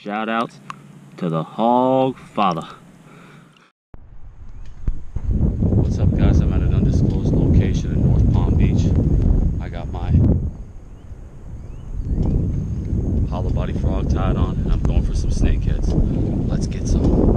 Shout outs to the Hogfather. What's up, guys? I'm at an undisclosed location in North Palm Beach. I got my hollow body frog tied on and I'm going for some snakeheads. Let's get some.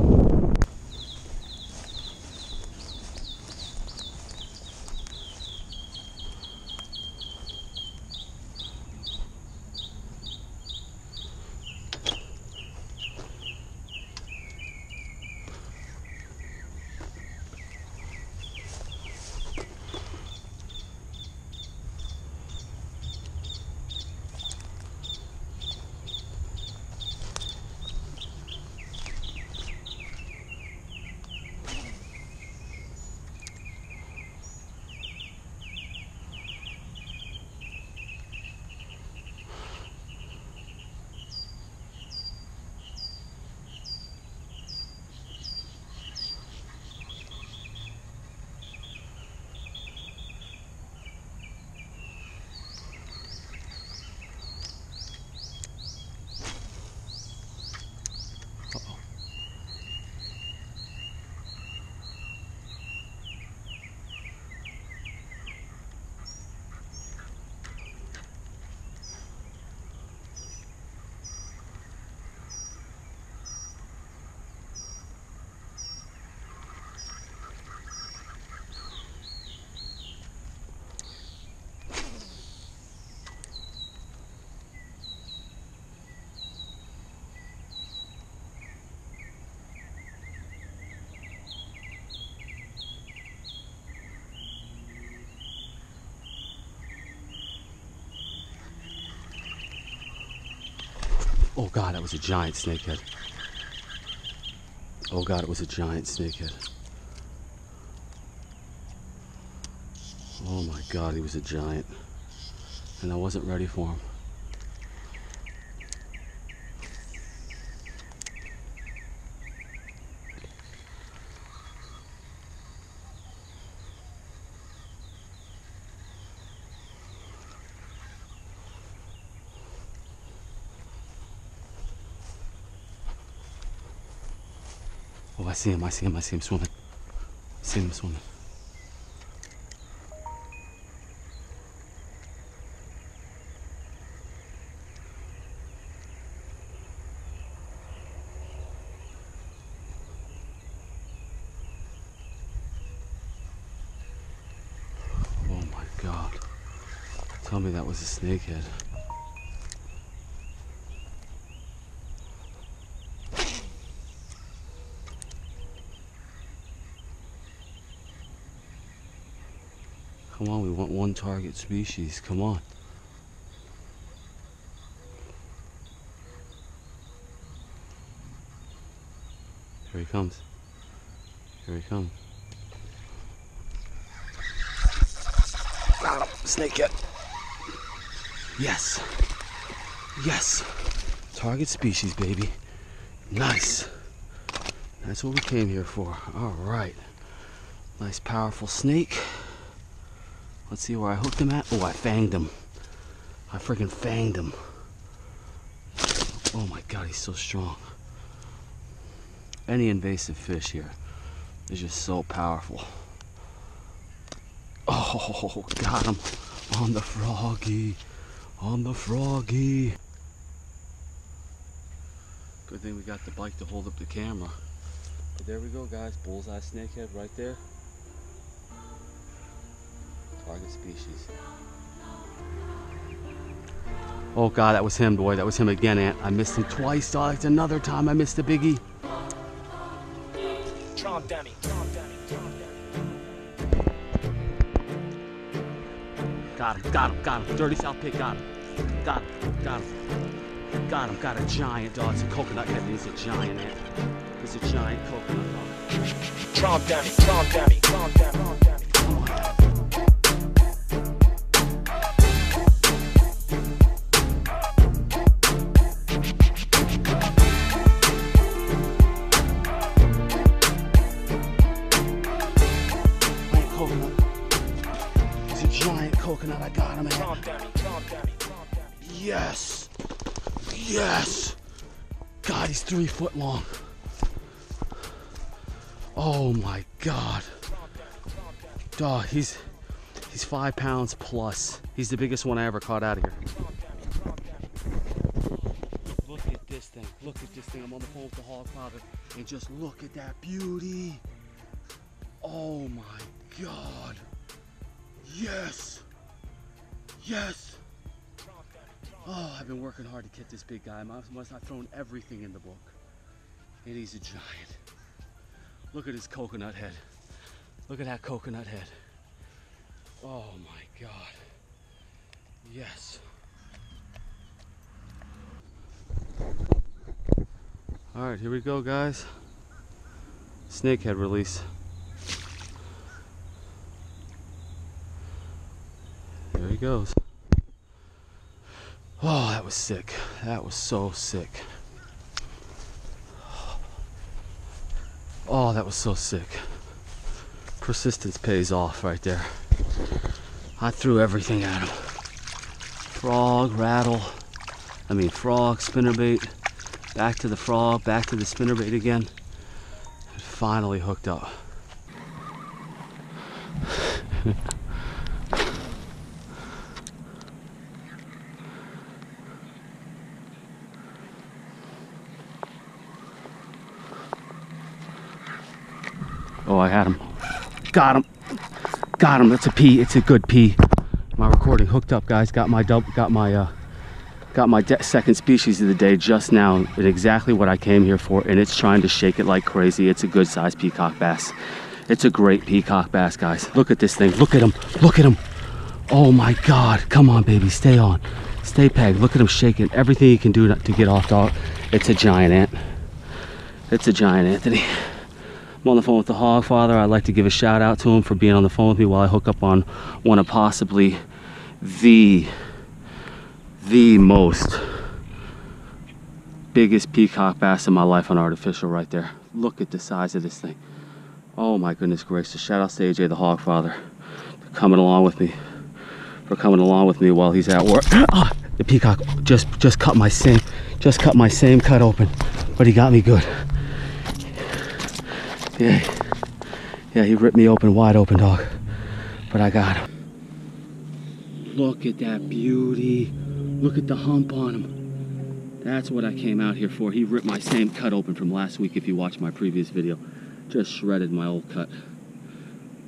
Oh God, that was a giant snakehead. Oh God, it was a giant snakehead. Oh my God, he was a giant. And I wasn't ready for him. Oh, I see him swimming. I see him swimming. Oh my God. Tell me that was a snakehead. Come on, we want one target species, come on. Here he comes. Here he comes. Got him, snakehead. Yes. Yes. Target species, baby. Nice. That's what we came here for. All right. Nice, powerful snake. Let's see where I hooked him at. Oh, I fanged him. I freaking fanged him. Oh my God, he's so strong. Any invasive fish here is just so powerful. Oh, got him on the froggy. On the froggy. Good thing we got the bike to hold up the camera. But there we go, guys. Bullseye snakehead right there. Target species. Oh God, that was him, boy. That was him again, Ant. I missed him twice. Oh, that's another time I missed the biggie. Tromp dummy. Tromp dummy. Tromp dummy. Got him. Got him. Got him. Dirty South Pig. Got him. Got him. Got him. Got him. Got a giant dog. It's a coconut head. He's a giant ant. He's a giant coconut dog. Tromp dummy. Tromp dummy. Tromp dummy. It's a giant coconut. I got him, man. Yes! Yes! God, he's 3 foot long. Oh my God. Dog, he's 5 pounds plus. He's the biggest one I ever caught out of here. Look at this thing. Look at this thing. I'm on the phone with the Hogfather. And just look at that beauty. Oh my God. Yes. Yes. Oh, I've been working hard to get this big guy. I must have thrown everything in the book. And he's a giant. Look at his coconut head. Look at that coconut head. Oh my God. Yes. All right, here we go, guys. Snakehead release. There he goes. Oh, that was sick. That was so sick. Oh, that was so sick. Persistence pays off right there. I threw everything at him. Frog, rattle, frog, spinnerbait, back to the frog, back to the spinnerbait again. And finally hooked up. Oh, I had him. Got him. Got him. That's a P. It's a good P. My recording hooked up, guys. Got my second species of the day just now, and exactly what I came here for, and it's trying to shake it like crazy. It's a good sized peacock bass. It's a great peacock bass, guys. Look at this thing. Look at him. Look at him. Oh my God. Come on, baby. Stay on. Stay pegged. Look at him shaking. Everything he can do to get off, dog. It's a giant ant. It's a giant Anthony. I'm on the phone with the Hogfather. I'd like to give a shout out to him for being on the phone with me while I hook up on one of possibly the most biggest peacock bass in my life on artificial right there. Look at the size of this thing. Oh my goodness gracious. Shout out to AJ the Hogfather for coming along with me. For coming along with me while he's at work. Ah, the peacock just cut my same cut open, but he got me good. Yeah, he ripped me open, wide open, dog. But I got him. Look at that beauty. Look at the hump on him. That's what I came out here for. He ripped my same cut open from last week, if you watched my previous video. Just shredded my old cut.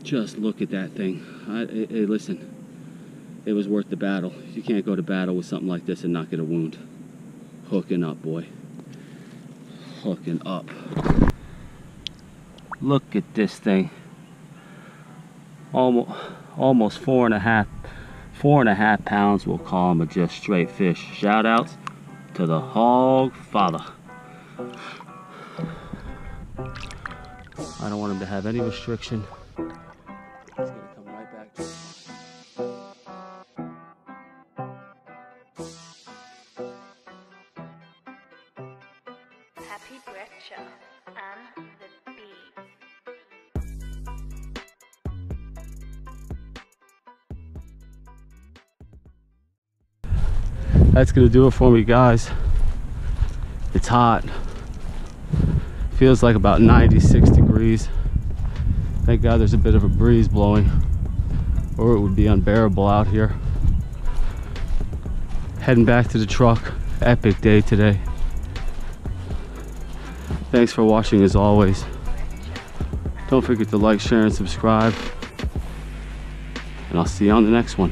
Just look at that thing. Hey, listen, it was worth the battle. You can't go to battle with something like this and not get a wound. Hooking up, boy. Hooking up. Look at this thing. Almost 4.5 pounds, we'll call him, a just straight fish. Shout outs to the Hogfather. I don't want him to have any restriction. That's gonna do it for me, guys. It's hot. Feels like about 96 degrees. Thank God there's a bit of a breeze blowing, or it would be unbearable out here. Heading back to the truck. Epic day today. Thanks for watching as always. Don't forget to like, share, and subscribe. And I'll see you on the next one.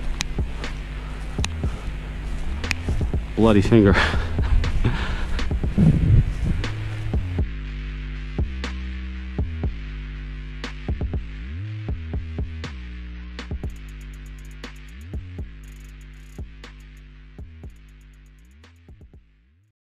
Bloody finger.